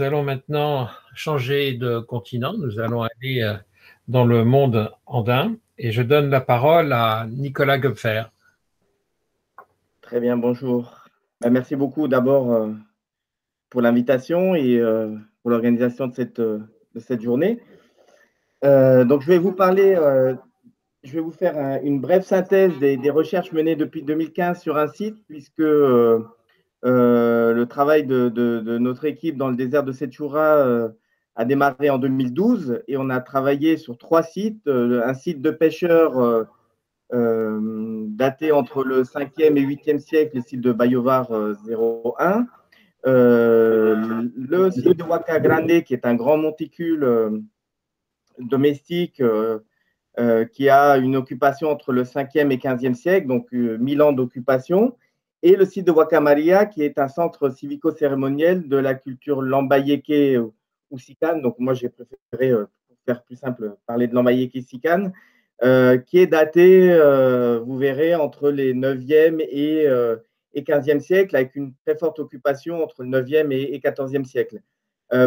Nous allons maintenant changer de continent. Nous allons aller dans le monde andin et je donne la parole à Nicolas Goepfert. Très bien, bonjour. Merci beaucoup d'abord pour l'invitation et pour l'organisation de cette journée. Donc, je vais vous parler, je vais vous faire une brève synthèse des recherches menées depuis 2015 sur un site, puisque le travail de notre équipe dans le désert de Sechura a démarré en 2012 et on a travaillé sur 3 sites, un site de pêcheurs daté entre le 5e et 8e siècle, le site de Bayovar 01, le site de Huaca Grande qui est un grand monticule domestique qui a une occupation entre le 5e et 15e siècle, donc 1000 ans d'occupation. Et le site de Huaca Amarilla, qui est un centre civico-cérémoniel de la culture lambayeké ou sicane. Donc, moi, j'ai préféré, pour faire plus simple, parler de lambayeké sicane, qui est daté, vous verrez, entre les 9e et 15e siècle, avec une très forte occupation entre le 9e et 14e siècle.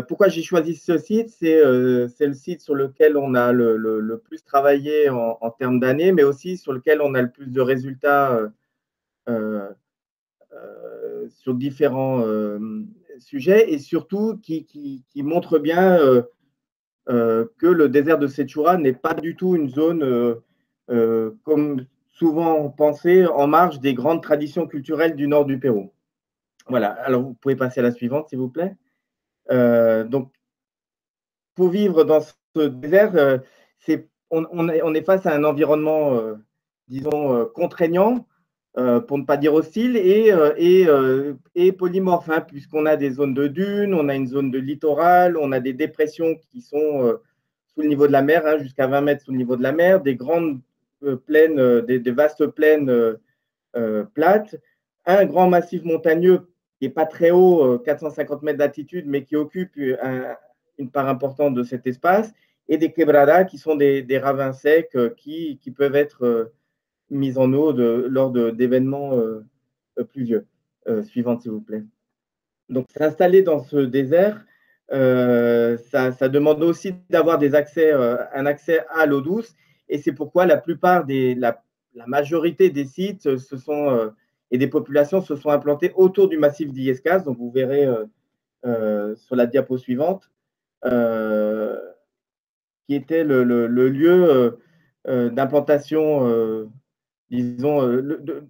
Pourquoi j'ai choisi ce site? C'est le site sur lequel on a le plus travaillé en termes d'années, mais aussi sur lequel on a le plus de résultats sur différents sujets et surtout qui montre bien que le désert de Sechura n'est pas du tout une zone, comme souvent pensé, en marge des grandes traditions culturelles du nord du Pérou. Voilà, alors vous pouvez passer à la suivante, s'il vous plaît. Donc, pour vivre dans ce désert, on est face à un environnement, disons, contraignant, pour ne pas dire hostile, et polymorphe, hein, puisqu'on a des zones de dunes, on a une zone de littoral, on a des dépressions qui sont sous le niveau de la mer, hein, jusqu'à 20 mètres sous le niveau de la mer, des grandes plaines, des vastes plaines plates, un grand massif montagneux qui n'est pas très haut, 450 mètres d'altitude, mais qui occupe une part importante de cet espace, et des quebradas qui sont des ravins secs qui peuvent être mise en eau lors d'événements pluvieux. Suivante, s'il vous plaît. Donc, s'installer dans ce désert, ça demande aussi d'avoir un accès à l'eau douce, et c'est pourquoi la majorité des sites et des populations se sont implantés autour du massif d'Iescas, donc vous verrez sur la diapo suivante, qui était le lieu d'implantation disons,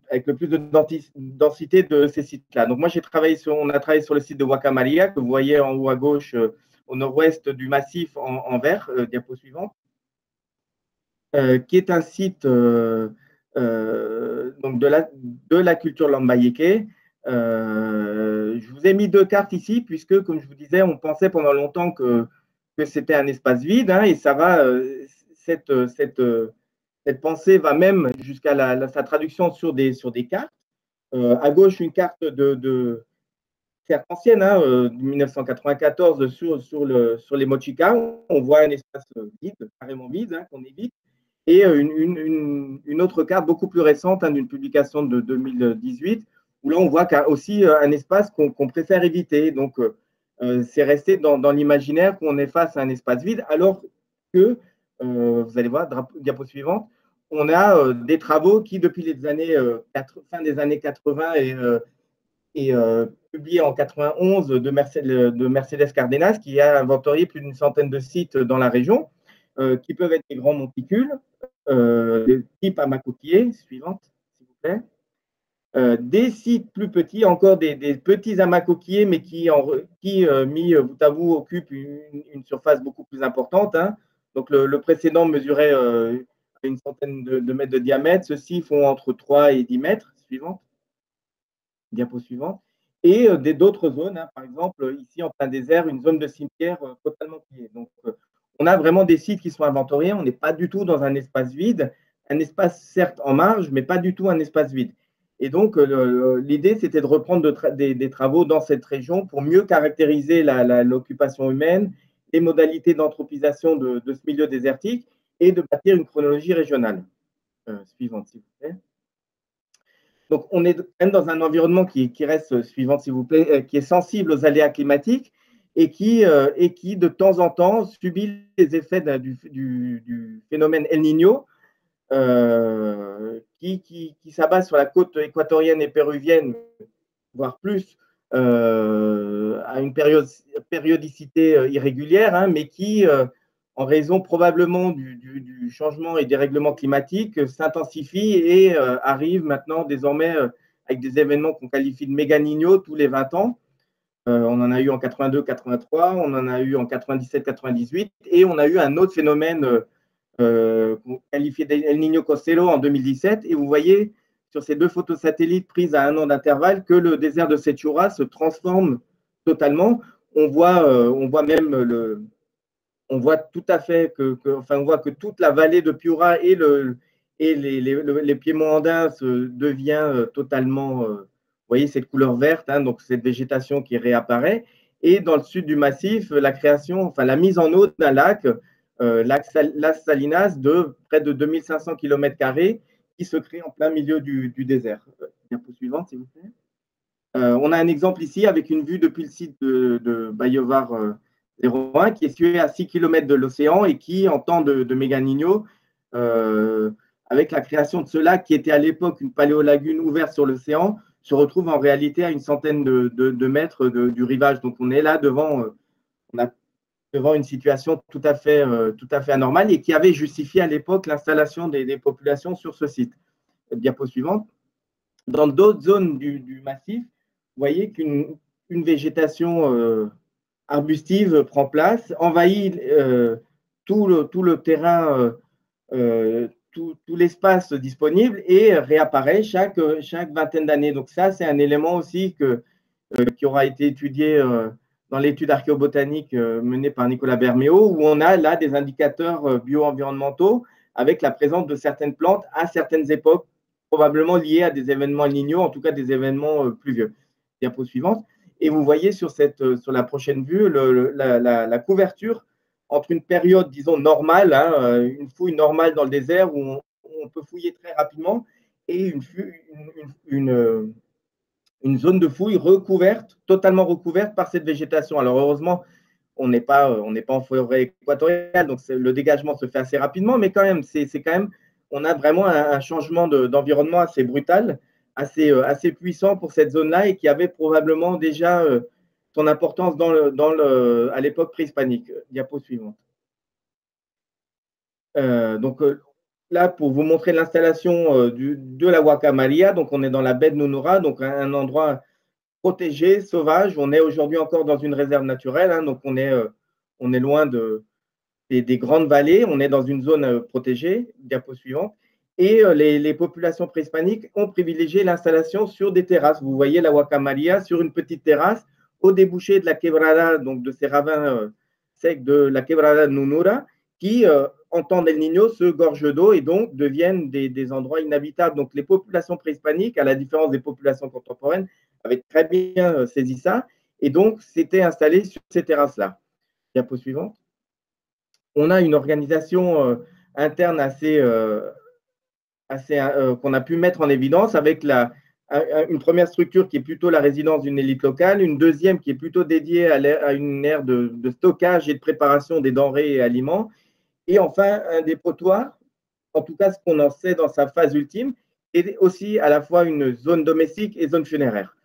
avec le plus de densité de ces sites-là. Donc, moi, on a travaillé sur le site de Huaca Amarilla, que vous voyez en haut à gauche, au nord-ouest du massif en vert, diapo suivant, qui est un site donc de la culture lambayeké. Je vous ai mis 2 cartes ici, puisque, comme je vous disais, on pensait pendant longtemps que c'était un espace vide, hein, et ça va, cette pensée va même jusqu'à sa traduction sur des cartes. À gauche, une carte de certes ancienne, hein, de 1994 sur les Mochica. On voit un espace vide, carrément vide, hein, qu'on évite. Et une autre carte beaucoup plus récente, hein, d'une publication de 2018, où là, on voit aussi un espace qu'on préfère éviter. Donc, c'est resté dans l'imaginaire qu'on est face à un espace vide, alors que vous allez voir, diapo suivante, on a des travaux qui, depuis les années, fin des années 80 et publiés en 91 de Mercedes Cardenas, qui a inventorié plus d'une centaine de sites dans la région, qui peuvent être des grands monticules, des types à macoquier, suivante, s'il vous plaît. Des sites plus petits, encore des petits amacoquiers, mais qui mis bout à bout, occupent une surface beaucoup plus importante, hein. Donc, le précédent mesurait une centaine de mètres de diamètre. Ceux-ci font entre 3 et 10 mètres. Suivante. Diapo suivante. Et d'autres zones, hein, par exemple, ici en plein désert, une zone de cimetière totalement pillée. Donc, on a vraiment des sites qui sont inventoriés. On n'est pas du tout dans un espace vide. Un espace, certes, en marge, mais pas du tout un espace vide. Et donc, l'idée, c'était de reprendre des travaux dans cette région pour mieux caractériser l'occupation humaine, les modalités d'anthropisation de ce milieu désertique et de bâtir une chronologie régionale. Suivante, s'il vous plaît. Donc, on est dans un environnement qui reste, suivante, s'il vous plaît, qui est sensible aux aléas climatiques et qui de temps en temps subit les effets du phénomène El Niño qui s'abat sur la côte équatorienne et péruvienne, voire plus, à une périodicité irrégulière, hein, mais qui, en raison probablement du changement et des règlements climatiques, s'intensifie et arrive maintenant désormais avec des événements qu'on qualifie de méga niño tous les 20 ans. On en a eu en 82-83, on en a eu en 97-98, et on a eu un autre phénomène qualifié d'El Niño Costero en 2017. Et vous voyez sur ces deux photos satellites prises à un an d'intervalle que le désert de Sechura se transforme totalement. On voit que toute la vallée de Piura et les piémonts andins devient totalement, vous voyez cette couleur verte, hein, donc cette végétation qui réapparaît. Et dans le sud du massif, la mise en eau d'un lac, Las Salinas, de près de 2500 km² qui se crée en plein milieu du désert. Diapo suivante, s'il vous plaît. On a un exemple ici avec une vue depuis le site de Bayovar 01 qui est situé à 6 km de l'océan et qui, en temps de méga niño, avec la création de ce lac qui était à l'époque une paléolagune ouverte sur l'océan, se retrouve en réalité à une centaine de mètres du rivage. Donc on est là devant une situation tout à fait anormale et qui avait justifié à l'époque l'installation des populations sur ce site. Diapo suivante. Dans d'autres zones du massif, vous voyez qu'une végétation arbustive prend place, envahit tout le terrain, tout l'espace disponible et réapparaît chaque vingtaine d'années. Donc ça, c'est un élément aussi qui aura été étudié dans l'étude archéobotanique menée par Nicolas Berméo, où on a là des indicateurs bio-environnementaux avec la présence de certaines plantes à certaines époques, probablement liées à des événements El Niño, en tout cas des événements pluvieux. Diapo suivante. Et vous voyez sur la prochaine vue la couverture entre une période, disons, normale, hein, une fouille normale dans le désert où on peut fouiller très rapidement, et une zone de fouille recouverte, totalement recouverte par cette végétation. Alors heureusement, on n'est pas en forêt équatoriale, donc le dégagement se fait assez rapidement, mais quand même, on a vraiment un changement d'environnement assez brutal, assez puissant pour cette zone-là, et qui avait probablement déjà son importance à l'époque préhispanique. Diapo suivante. Donc là, pour vous montrer l'installation de la Huaca Amarilla, donc on est dans la baie de Nounoura, donc un endroit protégé, sauvage. On est aujourd'hui encore dans une réserve naturelle, hein, donc on est loin des grandes vallées, on est dans une zone protégée. Diapo suivante. Et les populations préhispaniques ont privilégié l'installation sur des terrasses. Vous voyez la Huaca Amarilla sur une petite terrasse au débouché de la Quebrada, donc de ces ravins secs de la Quebrada Nunura, qui, en temps d'El Niño, se gorgent d'eau et donc deviennent des endroits inhabitables. Donc les populations préhispaniques, à la différence des populations contemporaines, avaient très bien saisi ça et donc s'étaient installées sur ces terrasses-là. Diapo suivante. On a une organisation interne assez qu'on a pu mettre en évidence avec une première structure qui est plutôt la résidence d'une élite locale, une deuxième qui est plutôt dédiée à une aire de stockage et de préparation des denrées et aliments, et enfin un dépotoir, en tout cas ce qu'on en sait dans sa phase ultime, et aussi à la fois une zone domestique et zone funéraire.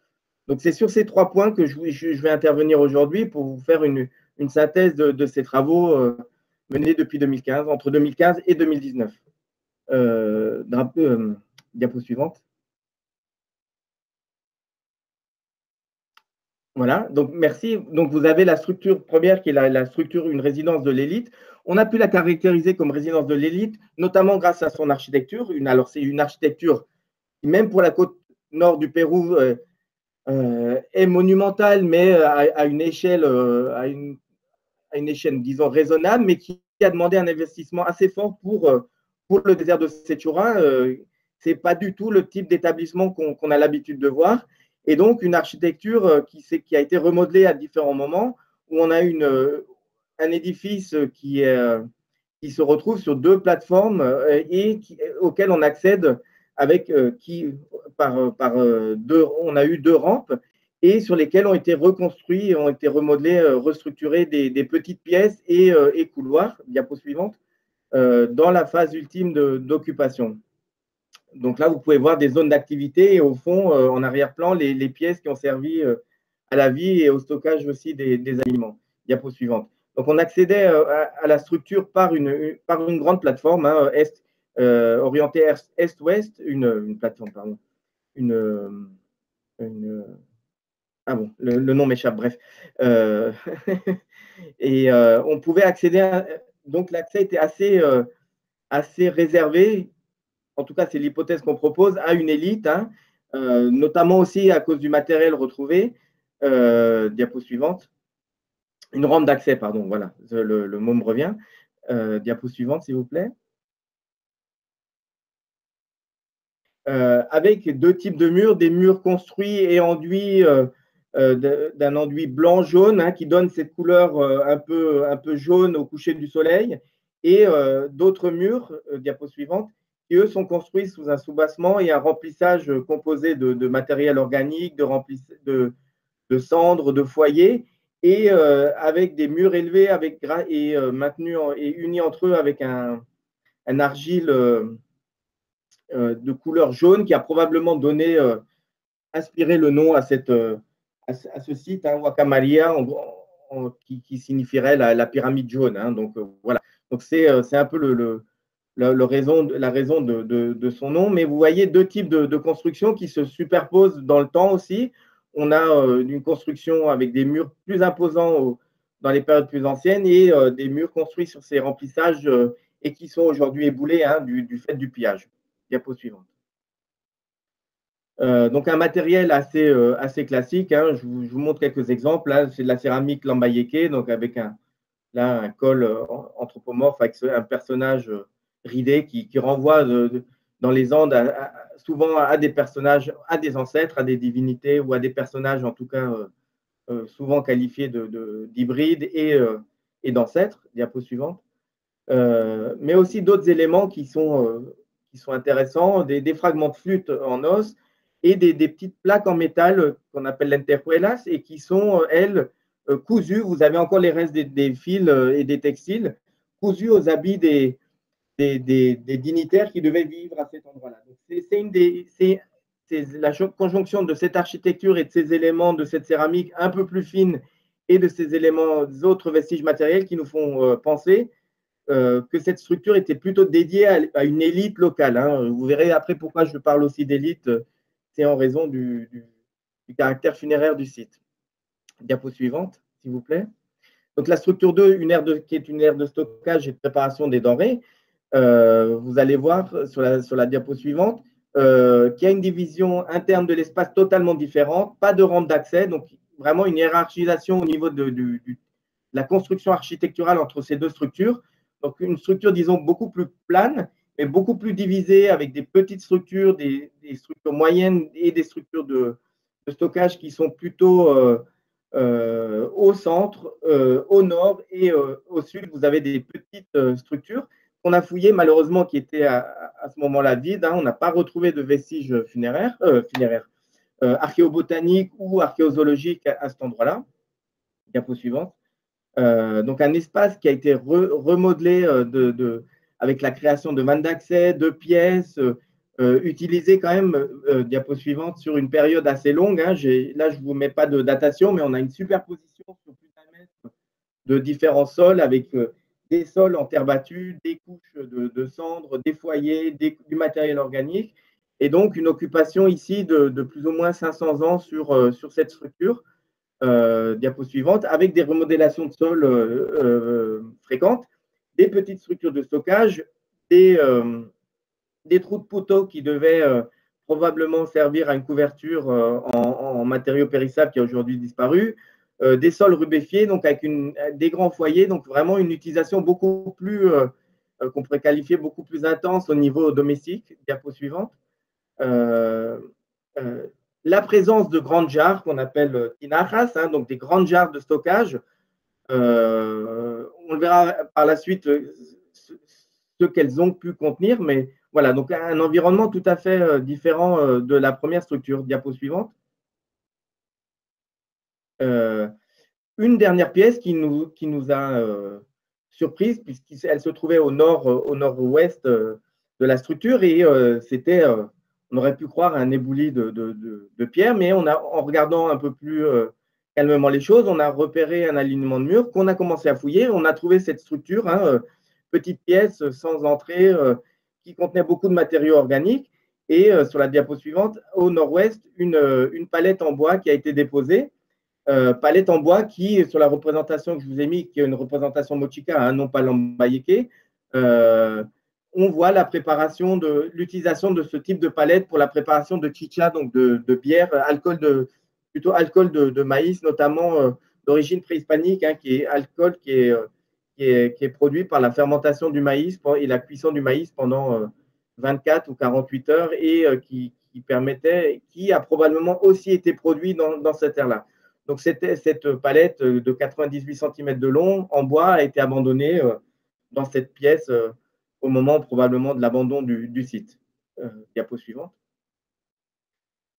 Donc c'est sur ces trois points que je vais intervenir aujourd'hui pour vous faire une synthèse de ces travaux menés depuis 2015, entre 2015 et 2019. Diapo suivante. Voilà, donc merci. Donc vous avez la structure première qui est la structure, une résidence de l'élite. On a pu la caractériser comme résidence de l'élite, notamment grâce à son architecture. Alors c'est une architecture qui, même pour la côte nord du Pérou, est monumentale, mais à une échelle, disons, raisonnable, mais qui a demandé un investissement assez fort pour le désert de Sechura. Ce n'est pas du tout le type d'établissement qu'on a l'habitude de voir. Et donc, une architecture qui a été remodelée à différents moments, où on a un édifice qui se retrouve sur deux plateformes et auquel on accède on a eu deux rampes et sur lesquels ont été reconstruits, ont été remodelés, restructurés des petites pièces et couloirs, diapo suivante, dans la phase ultime d'occupation. Donc là, vous pouvez voir des zones d'activité et au fond, en arrière-plan, les pièces qui ont servi à la vie et au stockage aussi des aliments. Diapo suivante. Donc, on accédait à la structure par une grande plateforme, hein, orientée est-ouest, une plateforme, pardon, ah bon, le nom m'échappe, bref. Et on pouvait accéder, donc l'accès était assez réservé, en tout cas c'est l'hypothèse qu'on propose, à une élite, hein, notamment aussi à cause du matériel retrouvé, diapo suivante. Une rampe d'accès, pardon, voilà, le mot me revient. Diapo suivante, s'il vous plaît. Avec deux types de murs, des murs construits et enduits d'un enduit blanc-jaune, hein, qui donne cette couleur un peu jaune au coucher du soleil, et d'autres murs, diapo suivante, qui eux sont construits sous un soubassement et un remplissage composé de matériel organique, de cendres, de foyers, et avec des murs élevés et maintenus et unis entre eux avec un argile de couleur jaune qui a probablement donné, inspiré le nom à ce site, hein, Huaca Amarilla, qui signifierait la pyramide jaune. Hein, donc voilà. Donc c'est un peu la raison de son nom. Mais vous voyez deux types de constructions qui se superposent dans le temps aussi. On a une construction avec des murs plus imposants dans les périodes plus anciennes et des murs construits sur ces remplissages et qui sont aujourd'hui éboulés, hein, du fait du pillage. Diapo suivante. Donc, un matériel assez classique. Hein, je vous montre quelques exemples. Hein, c'est de la céramique lambayéquée, donc avec un col anthropomorphe, avec un personnage ridé qui renvoie dans les Andes souvent à des personnages, à des ancêtres, à des divinités ou à des personnages en tout cas souvent qualifiés d'hybrides et d'ancêtres. Diapo suivante. Mais aussi d'autres éléments qui sont intéressants, des fragments de flûte en os et des petites plaques en métal qu'on appelle lentejuelas et qui sont, elles, cousues. Vous avez encore les restes des fils et des textiles cousus aux habits des dignitaires qui devaient vivre à cet endroit-là. C'est la conjonction de cette architecture et de ces éléments, de cette céramique un peu plus fine et de ces éléments, des autres vestiges matériels qui nous font penser que cette structure était plutôt dédiée à une élite locale. Hein. Vous verrez après pourquoi je parle aussi d'élite, c'est en raison du caractère funéraire du site. Diapo suivante, s'il vous plaît. Donc la structure 2, qui est une aire de stockage et de préparation des denrées. Vous allez voir sur la diapo suivante qu'il y a une division interne de l'espace totalement différente, pas de rampe d'accès, donc vraiment une hiérarchisation au niveau de la construction architecturale entre ces deux structures. Donc une structure, disons, beaucoup plus plane, mais beaucoup plus divisée avec des petites structures, des structures moyennes et des structures de stockage qui sont plutôt au centre, au nord et au sud. Vous avez des petites structures. On a fouillé, malheureusement, qui était à ce moment-là vide. Hein, on n'a pas retrouvé de vestiges funéraires, archéobotaniques ou archéozoologiques à cet endroit-là. Diapo suivante. Donc, un espace qui a été remodelé avec la création de vannes d'accès, de pièces, utilisé quand même, diapo suivante, sur une période assez longue. Hein, là, je ne vous mets pas de datation, mais on a une superposition sur plus d'un mètre de différents sols avec... des sols en terre battue, des couches de cendres, des foyers, du matériel organique, et donc une occupation ici de plus ou moins 500 ans sur cette structure, diapo suivante, avec des remodélations de sol fréquentes, des petites structures de stockage, des trous de poteaux qui devaient probablement servir à une couverture en matériaux périssables qui a aujourd'hui disparu, des sols rubéfiés, donc avec des grands foyers, donc vraiment une utilisation beaucoup plus, qu'on pourrait qualifier beaucoup plus intense au niveau domestique. Diapo suivante. La présence de grandes jarres, qu'on appelle tinajas, hein, donc des grandes jarres de stockage. On le verra par la suite ce qu'elles ont pu contenir, mais voilà, donc un environnement tout à fait différent de la première structure. Diapo suivante. Une dernière pièce qui nous a surprise, puisqu'elle se trouvait au nord-ouest de la structure, et c'était, on aurait pu croire, un éboulis de pierre, mais on a, en regardant un peu plus calmement les choses, on a repéré un alignement de murs qu'on a commencé à fouiller. On a trouvé cette structure, hein, petite pièce sans entrée, qui contenait beaucoup de matériaux organiques, et sur la diapo suivante, au nord-ouest, une palette en bois qui a été déposée, palette en bois qui, sur la représentation que je vous ai mise, qui est une représentation mochica, hein, non pas lambayeke, on voit la préparation de l'utilisation de ce type de palette pour la préparation de chicha, donc de bière, alcool de maïs, notamment d'origine préhispanique, hein, qui est alcool qui est produit par la fermentation du maïs et la cuisson du maïs pendant 24 ou 48 heures, et qui a probablement aussi été produit dans cette ère-là. Donc cette palette de 98 cm de long en bois a été abandonnée dans cette pièce au moment probablement de l'abandon du site. Diapo suivante.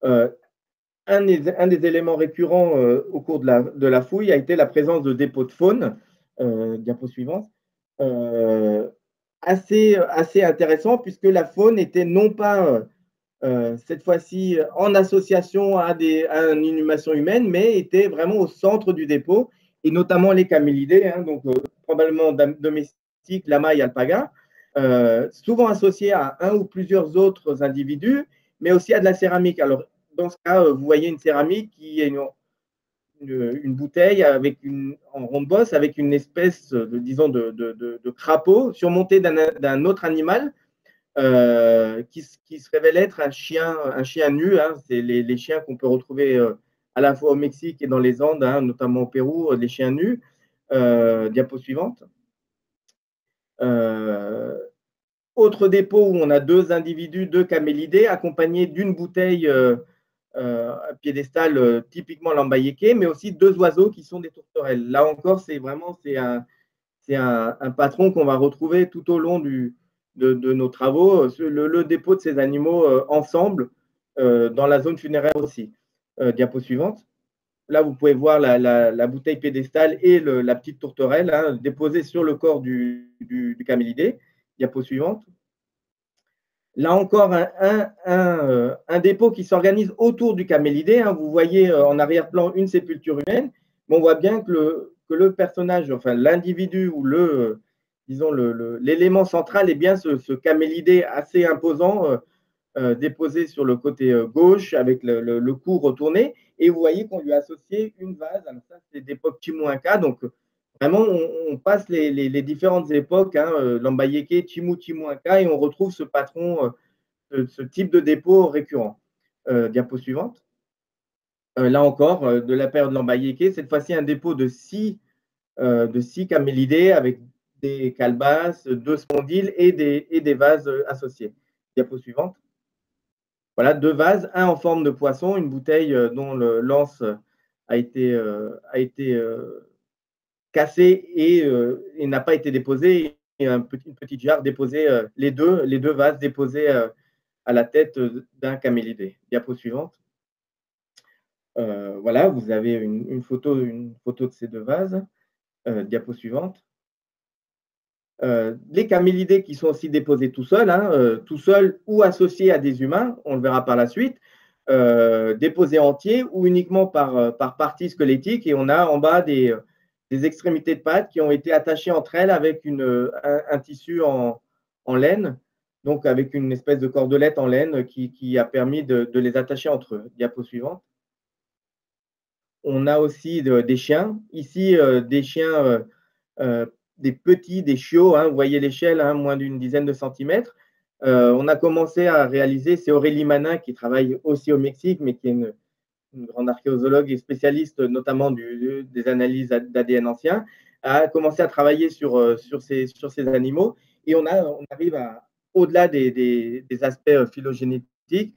Un des éléments récurrents au cours de la fouille a été la présence de dépôts de faune. Diapo suivante. Assez intéressant, puisque la faune était non pas cette fois-ci en association à une inhumation humaine, mais était vraiment au centre du dépôt, et notamment les camélidés, hein, donc probablement domestiques, lama et alpaga, souvent associés à un ou plusieurs autres individus, mais aussi à de la céramique. Alors dans ce cas, vous voyez une céramique qui est une bouteille en rond-de-bosse avec une espèce, disons, de crapaud surmonté d'un autre animal qui se révèle être un chien nu. Hein, c'est les chiens qu'on peut retrouver à la fois au Mexique et dans les Andes, hein, notamment au Pérou, les chiens nus. Diapo suivante. Autre dépôt où on a deux individus, deux camélidés, accompagnés d'une bouteille un piédestal typiquement lambayeke, mais aussi deux oiseaux qui sont des tourterelles. Là encore, c'est vraiment un patron qu'on va retrouver tout au long de nos travaux, le dépôt de ces animaux ensemble dans la zone funéraire aussi. Diapo suivante. Là, vous pouvez voir la bouteille piédestal et la petite tourterelle, hein, déposée sur le corps du camélidé. Diapo suivante. Là encore, un dépôt qui s'organise autour du camélidé. Hein. Vous voyez en arrière-plan une sépulture humaine, mais on voit bien que le personnage, enfin l'individu ou l'élément central est bien ce camélidé assez imposant déposé sur le côté gauche avec le cou retourné. Et vous voyez qu'on lui a associé une vase. Alors ça, c'est d'époque Chimú-Inca. Donc vraiment, on passe les différentes époques, hein, lambayeke, Chimú, Chimú-Inca, et on retrouve ce patron, ce type de dépôt récurrent. Diapo suivante. Là encore, de la période lambayeke, cette fois-ci un dépôt de six camélidés avec des calebasses, deux spondyles et des vases associés. Diapo suivante. Voilà, deux vases, un en forme de poisson, une bouteille dont le lance a été cassé et n'a pas été déposé, et une petite jarre déposée, les deux vases déposés à la tête d'un camélidé. Diapo suivante. Voilà, vous avez une photo de ces deux vases. Diapo suivante. Les camélidés qui sont aussi déposés tout seuls, hein, tout seuls ou associés à des humains, on le verra par la suite. Déposés entiers ou uniquement par partie squelettique, et on a en bas des extrémités de pattes qui ont été attachées entre elles avec un tissu en laine, donc avec une espèce de cordelette en laine qui a permis de les attacher entre eux. Diapo suivante. On a aussi des chiens. Ici, des chiens, des petits, des chiots. Hein, vous voyez l'échelle, hein, moins d'une dizaine de centimètres. On a commencé à réaliser, c'est Aurélie Manin qui travaille aussi au Mexique, mais qui est une grande archéologue et spécialiste notamment des analyses d'ADN ancien, a commencé à travailler sur ces animaux, et on arrive au-delà des aspects phylogénétiques, des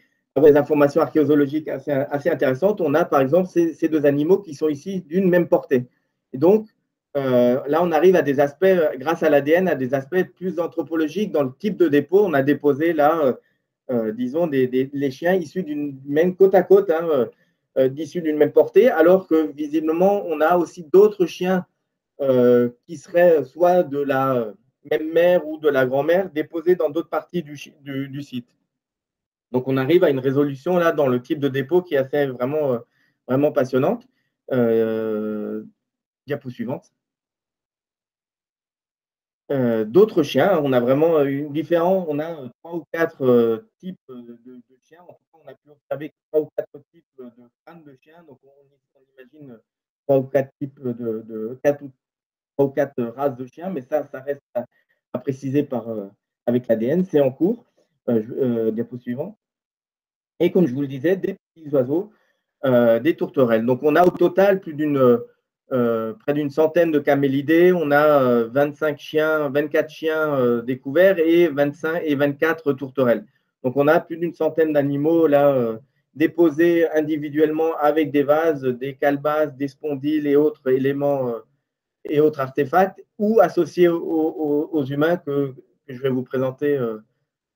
informations archéologiques assez intéressantes. On a par exemple ces deux animaux qui sont ici d'une même portée. Et donc là, on arrive à des aspects, grâce à l'ADN, à des aspects plus anthropologiques dans le type de dépôt. On a déposé là, disons, les chiens issus d'une même côte à côte, hein, d'issus d'une même portée, alors que visiblement, on a aussi d'autres chiens qui seraient soit de la même mère ou de la grand-mère déposés dans d'autres parties du site. Donc, on arrive à une résolution là dans le type de dépôt qui est assez vraiment passionnante. Diapo suivante. D'autres chiens, on a vraiment une différence, on a 3 ou 4 types de chiens. En fait, on a pu observer 3 ou 4 types de crânes de chiens, donc on imagine 3 ou 4 types de 3 ou 4 races de chiens, mais ça reste à préciser avec l'ADN, c'est en cours. Diapo suivant. Et comme je vous le disais, des petits oiseaux, des tourterelles. Donc on a au total près d'une centaine de camélidés, on a 24 chiens découverts et 24 tourterelles. Donc on a plus d'une centaine d'animaux là déposés individuellement avec des vases, des calebasses, des spondyles et autres éléments et autres artefacts ou associés aux humains que je vais vous présenter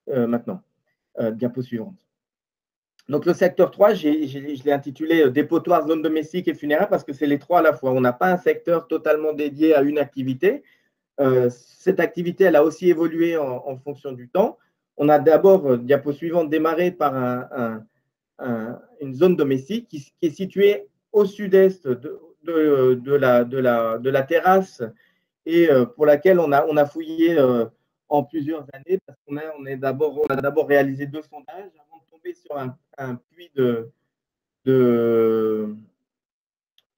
maintenant. Diapo suivante. Donc, le secteur 3, je l'ai intitulé « Dépotoir, zone domestique et funéraire » parce que c'est les trois à la fois. On n'a pas un secteur totalement dédié à une activité. Cette activité, elle a aussi évolué en fonction du temps. On a d'abord, diapo suivante, démarré par une zone domestique qui est située au sud-est de la terrasse et pour laquelle on a fouillé en plusieurs années, parce qu'on a d'abord réalisé 2 sondages avant de tomber sur un puits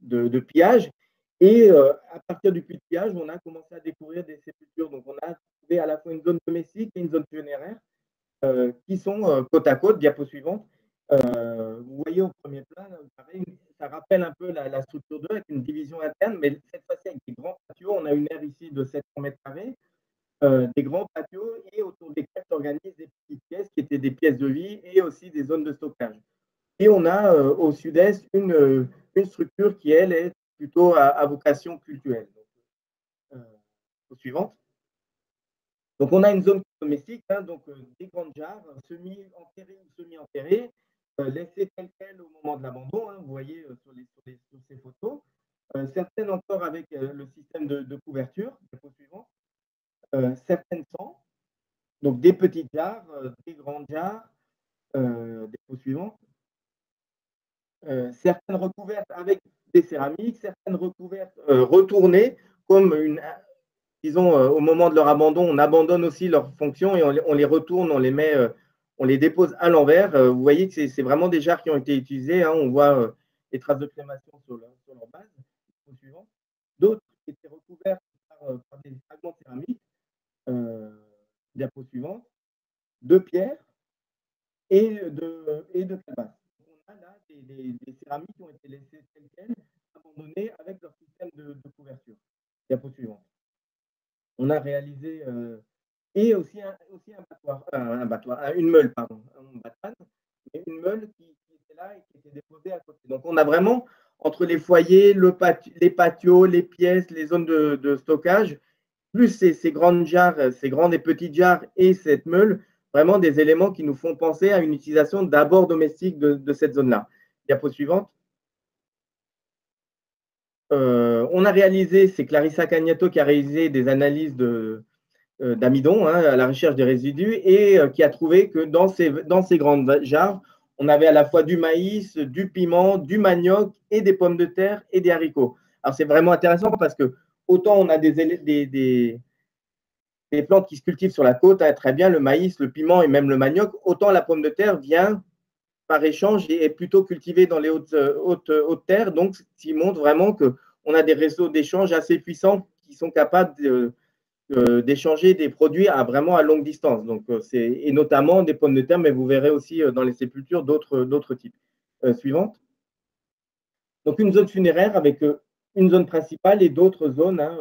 de pillage. Et à partir du puits de pillage, on a commencé à découvrir des sépultures. Donc, on a trouvé à la fois une zone domestique et une zone funéraire qui sont côte à côte. Diapo suivante. Vous voyez au premier plan, ça rappelle un peu la structure 2 avec une division interne, mais cette fois-ci avec des grands patios. On a une aire ici de 700 mètres carrés. Des grands patios et autour desquels s'organisent des petites pièces qui étaient des pièces de vie et aussi des zones de stockage. Et on a au sud-est une structure qui, elle, est plutôt à vocation cultuelle. Suivante. Donc, on a une zone domestique, hein, donc des grandes jarres, semi-enterrées ou semi-enterrées, laissées telles quelles au moment de l'abandon, hein, vous voyez sur ces photos. Certaines encore avec le système de couverture. Suivante. Certaines sont, donc des petites jarres, des grandes jarres, des pots suivantes, certaines recouvertes avec des céramiques, certaines recouvertes retournées, comme disons, au moment de leur abandon, on abandonne aussi leurs fonctions et on les retourne, on les met, on les dépose à l'envers. Vous voyez que c'est vraiment des jarres qui ont été utilisées, hein, on voit les traces de crémation sur leur base, les pots suivants. D'autres qui étaient recouvertes par des fragments céramiques. Diapo suivante, de pierre et de calebasses. On a là des céramiques qui ont été laissées telles quelles, abandonnées avec leur système de couverture. Diapo suivante. On a réalisé et aussi un battoir, une meule, pardon, un batane, et une meule qui était là et qui était déposée à côté. Donc on a vraiment entre les foyers, les patios, les pièces, les zones de stockage, plus ces grandes jarres, ces grandes et petites jarres et cette meule, vraiment des éléments qui nous font penser à une utilisation d'abord domestique de cette zone-là. Diapo suivante. On a réalisé, c'est Clarissa Cagnato qui a réalisé des analyses d'amidon hein, à la recherche des résidus et qui a trouvé que dans ces grandes jarres, on avait à la fois du maïs, du piment, du manioc et des pommes de terre et des haricots. Alors, c'est vraiment intéressant parce que autant on a des plantes qui se cultivent sur la côte, hein, très bien, le maïs, le piment et même le manioc, autant la pomme de terre vient par échange et est plutôt cultivée dans les hautes terres. Donc, ce qui montre vraiment qu'on a des réseaux d'échange assez puissants qui sont capables d'échanger des produits à longue distance. Donc, et notamment des pommes de terre, mais vous verrez aussi dans les sépultures d'autres types. Suivante. Donc, une zone funéraire avec une zone principale et d'autres zones hein,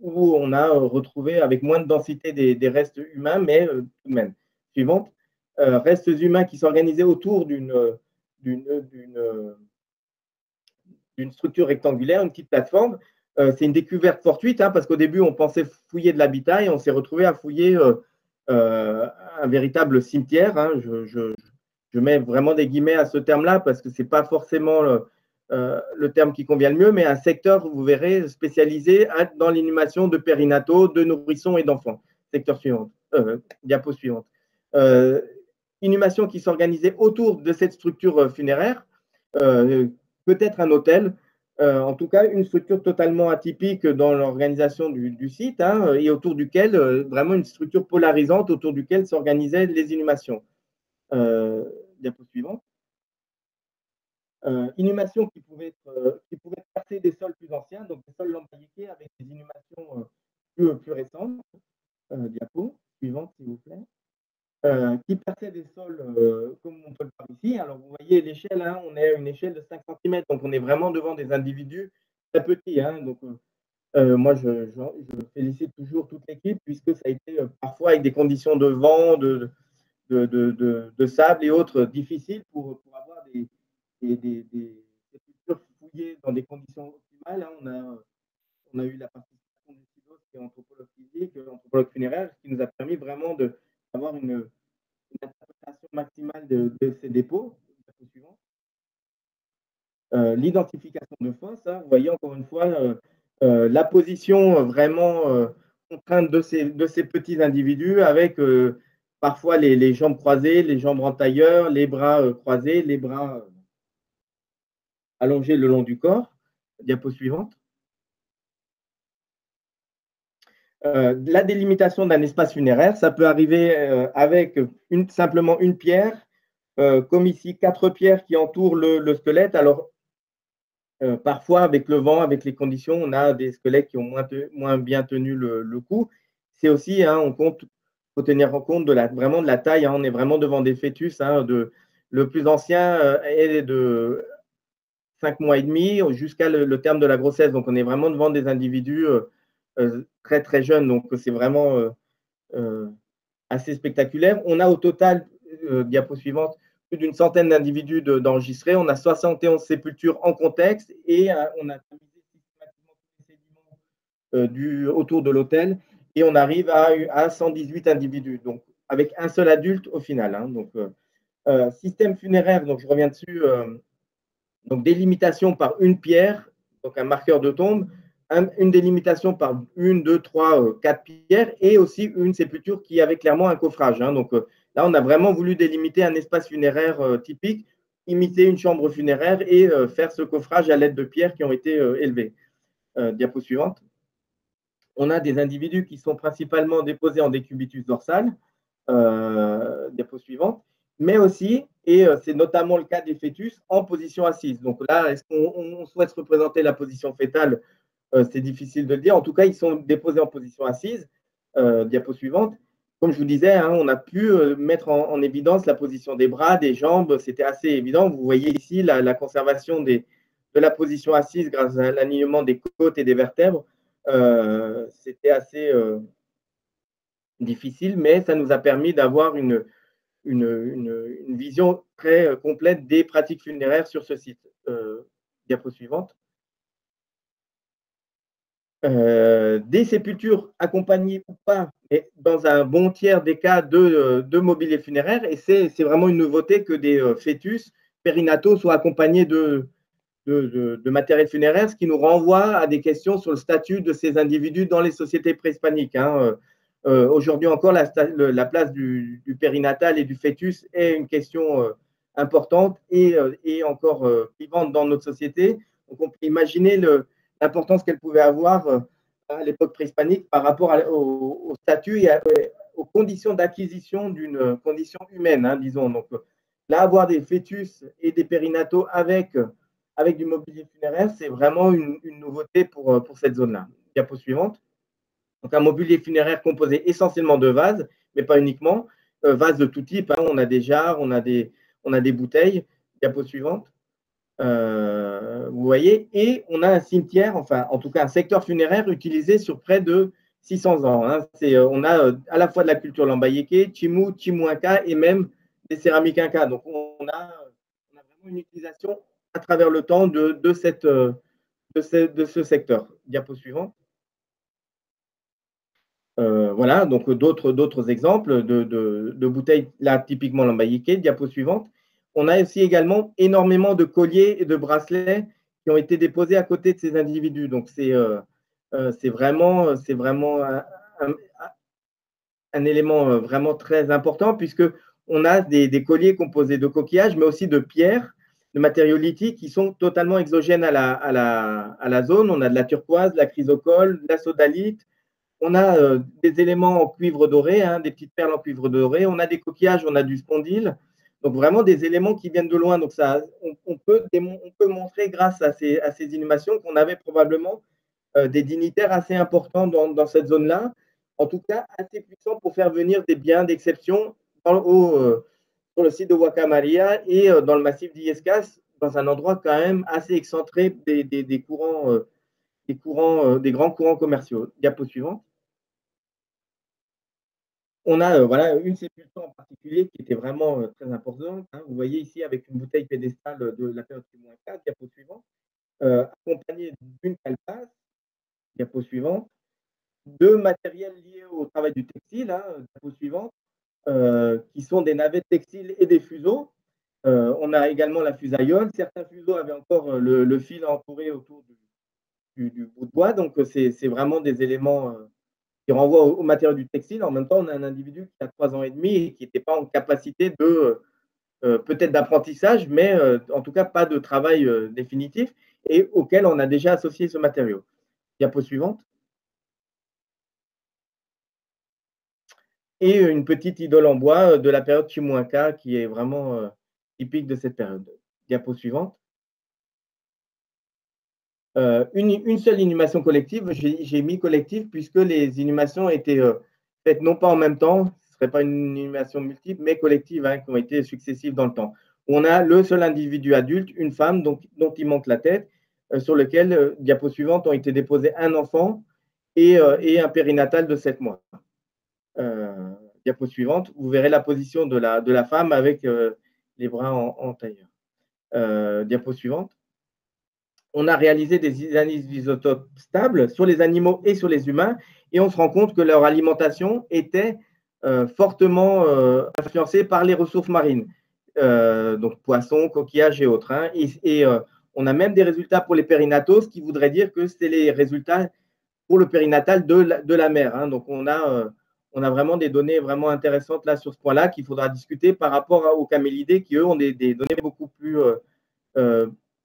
où on a retrouvé avec moins de densité des restes humains, mais tout de même. Suivante. Restes humains qui s'organisaient autour d'une structure rectangulaire, une petite plateforme. C'est une découverte fortuite, hein, parce qu'au début, on pensait fouiller de l'habitat et on s'est retrouvé à fouiller un véritable cimetière. Hein, je mets vraiment des guillemets à ce terme-là parce que ce n'est pas forcément le terme qui convient le mieux, mais un secteur, vous verrez, spécialisé dans l'inhumation de périnataux, de nourrissons et d'enfants. Secteur suivant, diapo suivante. Inhumation qui s'organisait autour de cette structure funéraire, peut-être un hôtel, en tout cas une structure totalement atypique dans l'organisation du site, hein, et autour duquel, vraiment une structure polarisante autour duquel s'organisaient les inhumations. Diapo suivante. Inhumations qui pouvaient passer des sols plus anciens, donc des sols lambaïqués avec des inhumations plus récentes. Diapo suivante, s'il vous plaît. Qui perçait des sols comme on peut le voir ici. Alors, vous voyez l'échelle, hein, on est à une échelle de 5 cm, donc on est vraiment devant des individus très petits. Hein, donc, moi, je félicite toujours toute l'équipe, puisque ça a été parfois avec des conditions de vent, de sable et autres difficiles pour avoir des cultures fouillées dans des conditions optimales. Hein. On a eu la participation du Silos, qui est anthropologue physique, anthropologue funéraire, ce qui nous a permis vraiment de avoir une interprétation maximale de ces dépôts. L'identification de fosses, hein, vous voyez encore une fois la position vraiment contrainte de ces petits individus avec parfois les jambes croisées, les jambes en tailleur, les bras croisés, les bras allongés le long du corps. Diapo suivante. La délimitation d'un espace funéraire, ça peut arriver avec simplement une pierre, comme ici, 4 pierres qui entourent le squelette. Alors, parfois, avec le vent, avec les conditions, on a des squelettes qui ont moins bien tenu le coup. C'est aussi, hein, faut tenir en compte vraiment de la taille. Hein, on est vraiment devant des fœtus. Hein, le plus ancien est de 5 mois et demi jusqu'à le terme de la grossesse. Donc, on est vraiment devant des individus très très jeune, donc c'est vraiment assez spectaculaire. On a au total, diapo suivante, plus d'une centaine d'individus d'enregistrés. On a 71 sépultures en contexte et on a tamisé systématiquement tous les sédiments autour de l'hôtel et on arrive à 118 individus, donc avec un seul adulte au final. Hein, donc, système funéraire, donc je reviens dessus, donc délimitation par une pierre, donc un marqueur de tombe, une délimitation par 1, 2, 3, 4 pierres et aussi une sépulture qui avait clairement un coffrage. Hein. Donc là, on a vraiment voulu délimiter un espace funéraire typique, imiter une chambre funéraire et faire ce coffrage à l'aide de pierres qui ont été élevées. Diapo suivante. On a des individus qui sont principalement déposés en décubitus dorsal. Diapo suivante. Mais aussi, et c'est notamment le cas des fœtus, en position assise. Donc là, est-ce qu'on souhaite représenter la position fœtale? C'est difficile de le dire. En tout cas, ils sont déposés en position assise. Diapo suivante. Comme je vous disais, hein, on a pu mettre en évidence la position des bras, des jambes. C'était assez évident. Vous voyez ici la conservation de la position assise grâce à l'alignement des côtes et des vertèbres. C'était assez difficile, mais ça nous a permis d'avoir une vision très complète des pratiques funéraires sur ce site. Diapo suivante. Des sépultures accompagnées ou pas, mais dans un bon tiers des cas de mobilier funéraire, et c'est vraiment une nouveauté que des fœtus périnataux soient accompagnés de matériel funéraire, ce qui nous renvoie à des questions sur le statut de ces individus dans les sociétés préhispaniques. Hein. Aujourd'hui encore, la place du périnatal et du fœtus est une question importante et encore vivante dans notre société. Donc on peut imaginer l'importance qu'elle pouvait avoir à l'époque préhispanique par rapport au statut et aux conditions d'acquisition d'une condition humaine, hein, disons. Donc là, avoir des fœtus et des périnataux avec du mobilier funéraire, c'est vraiment une nouveauté pour cette zone-là. Diapo suivante. Donc un mobilier funéraire composé essentiellement de vases, mais pas uniquement, vases de tout type. Hein, on a des jarres, on a des bouteilles. Diapo suivante. Vous voyez, et on a un cimetière, enfin en tout cas un secteur funéraire utilisé sur près de 600 ans. Hein. On a à la fois de la culture lambayeké, Chimú, Chimuinca et même des céramiques Inca. Donc on a vraiment une utilisation à travers le temps de ce secteur. Diapo suivant. Voilà, donc d'autres exemples de bouteilles là typiquement lambayeké. Diapo suivante. On a aussi également énormément de colliers et de bracelets qui ont été déposés à côté de ces individus. Donc, c'est vraiment un élément vraiment très important, puisqu'on a des colliers composés de coquillages, mais aussi de pierres, de matériaux lithiques qui sont totalement exogènes à la zone. On a de la turquoise, de la chrysocole, de la sodalite. On a des éléments en cuivre doré, des petites perles en cuivre doré. On a des coquillages, on a du spondyle. Donc, vraiment des éléments qui viennent de loin. Donc, ça, on peut montrer grâce à ces inhumations qu'on avait probablement des dignitaires assez importants dans cette zone-là, en tout cas assez puissants pour faire venir des biens d'exception sur le site de Huaca Amarilla et dans le massif d'Iescas, dans un endroit quand même assez excentré des grands courants commerciaux. Diapo suivant. On a une sépulture en particulier qui était vraiment très importante. Vous voyez ici avec une bouteille pédestale de la période Chimú 4, diapo suivant, accompagnée d'une calpasse, diapo suivant, de matériel lié au travail du textile, diapo suivant, qui sont des navettes textiles et des fuseaux. On a également la fusaïole. Certains fuseaux avaient encore le fil entouré autour du bout de bois. Donc, c'est vraiment des éléments qui renvoie au matériau du textile. En même temps, on a un individu qui a 3 ans et demi et qui n'était pas en capacité de, peut-être d'apprentissage, mais en tout cas pas de travail définitif, et auquel on a déjà associé ce matériau. Diapo suivante. Et une petite idole en bois de la période Chimuaca qui est vraiment typique de cette période. Diapo suivante. Une seule inhumation collective, j'ai mis collective puisque les inhumations étaient faites non pas en même temps, ce ne serait pas une inhumation multiple, mais collective, qui ont été successives dans le temps. On a le seul individu adulte, une femme dont il manque la tête, sur lequel, diapo suivante, ont été déposés un enfant et un périnatal de 7 mois. Diapo suivante, vous verrez la position de la femme avec les bras en tailleur. Diapo suivante. On a réalisé des analyses d'isotopes stables sur les animaux et sur les humains, et on se rend compte que leur alimentation était fortement influencée par les ressources marines, donc poissons, coquillages et autres. On a même des résultats pour les périnatos, ce qui voudrait dire que c'est les résultats pour le périnatal de la mer. Donc, on a vraiment des données vraiment intéressantes là sur ce point-là qu'il faudra discuter par rapport aux camélidés qui, eux, ont des données beaucoup plus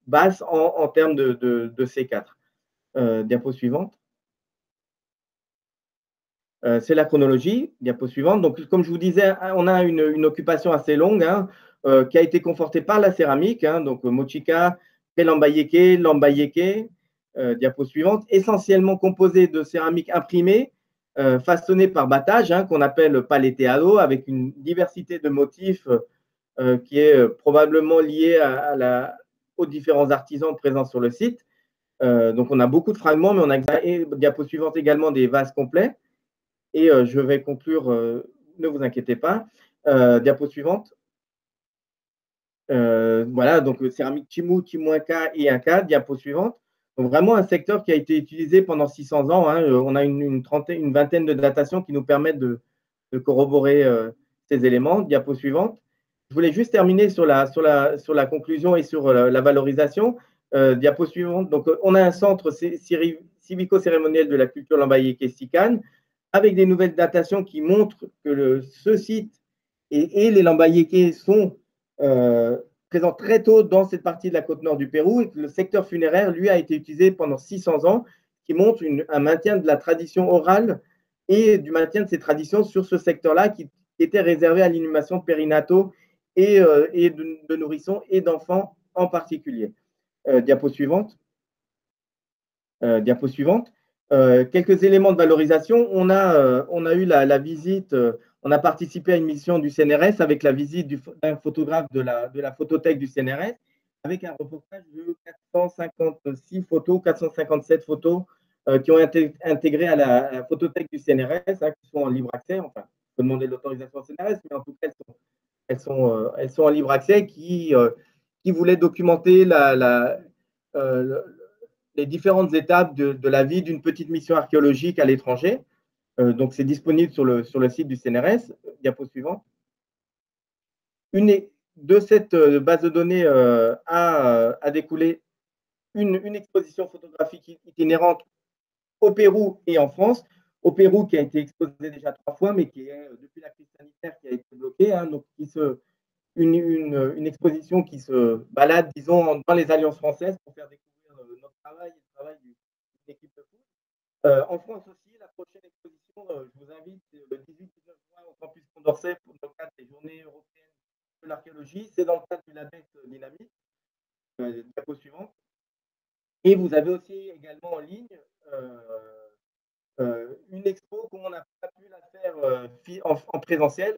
basse en termes de C4. Diapo suivante. C'est la chronologie. Diapo suivante. Donc, comme je vous disais, on a une occupation assez longue qui a été confortée par la céramique. Donc, Mochica, Prélambayeke, Lambayeke. Diapo suivante. Essentiellement composée de céramique imprimée, façonnée par battage, qu'on appelle paleteado, avec une diversité de motifs qui est probablement liée aux différents artisans présents sur le site. Donc, on a beaucoup de fragments, mais on a, diapo suivante, également des vases complets. Et je vais conclure, ne vous inquiétez pas. Diapo suivante. Voilà, donc céramique Chimú, Chimuaca et Inca, diapo suivante. Donc, vraiment un secteur qui a été utilisé pendant 600 ans. On a une vingtaine de datations qui nous permettent de corroborer ces éléments. Diapo suivante. Je voulais juste terminer sur la conclusion et sur la valorisation. Diapo suivante. Donc, on a un centre civico-cérémoniel de la culture lambayeke et Sicán, avec des nouvelles datations qui montrent que ce site et les lambayeke sont présents très tôt dans cette partie de la côte nord du Pérou, et que le secteur funéraire, lui, a été utilisé pendant 600 ans, qui montre un maintien de la tradition orale et du maintien de ces traditions sur ce secteur-là qui était réservé à l'inhumation périnato et de nourrissons et d'enfants en particulier. Diapo suivante. Diapo suivante. Quelques éléments de valorisation. On a eu la visite, on a participé à une mission du CNRS avec la visite d'un photographe de la photothèque du CNRS, avec un reportage de 456 photos, 457 photos qui ont été intégrées à la photothèque du CNRS, qui sont en libre accès. Enfin, il faut demander l'autorisation au CNRS, mais en tout cas, elles sont en libre accès, qui voulaient documenter les différentes étapes de la vie d'une petite mission archéologique à l'étranger. Donc, c'est disponible sur le site du CNRS. Diapo suivante. de cette base de données a découlé une exposition photographique itinérante au Pérou et en France. Au Pérou, qui a été exposée déjà 3 fois, mais qui est, depuis la crise sanitaire, qui a été bloquée, hein, donc une exposition qui se balade, disons, dans les alliances françaises pour faire découvrir notre travail et le travail d'une équipe de foot. En France aussi, la prochaine exposition, je vous invite le 18-19 juin au Campus Condorcet pour le cadre des Journées européennes de l'archéologie. C'est dans le cadre du label Dynamique, diapo suivante. Et vous avez aussi également en ligne une expo, comme on n'a pas pu la faire en présentiel,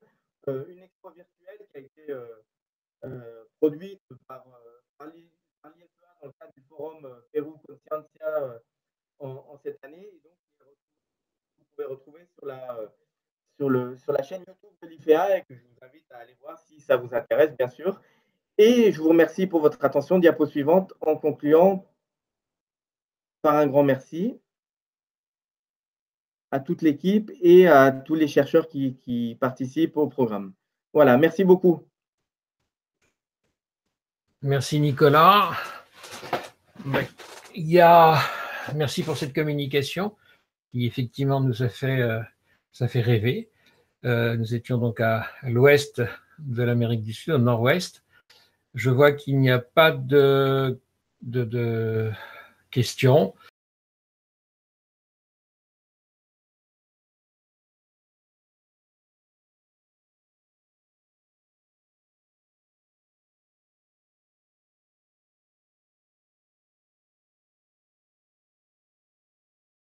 une expo virtuelle qui a été produite par l'ISEA dans le cadre du forum Pérou Consciencia en cette année. Et donc, vous pouvez retrouver sur la chaîne YouTube de l'IFEA, et que je vous invite à aller voir si ça vous intéresse, bien sûr. Et je vous remercie pour votre attention. Diapo suivante, en concluant par un grand merci à toute l'équipe et à tous les chercheurs qui participent au programme. Voilà, merci beaucoup. Merci Nicolas. Merci pour cette communication qui effectivement nous a fait, ça fait rêver. Nous étions donc à l'ouest de l'Amérique du Sud, au nord-ouest. Je vois qu'il n'y a pas de questions.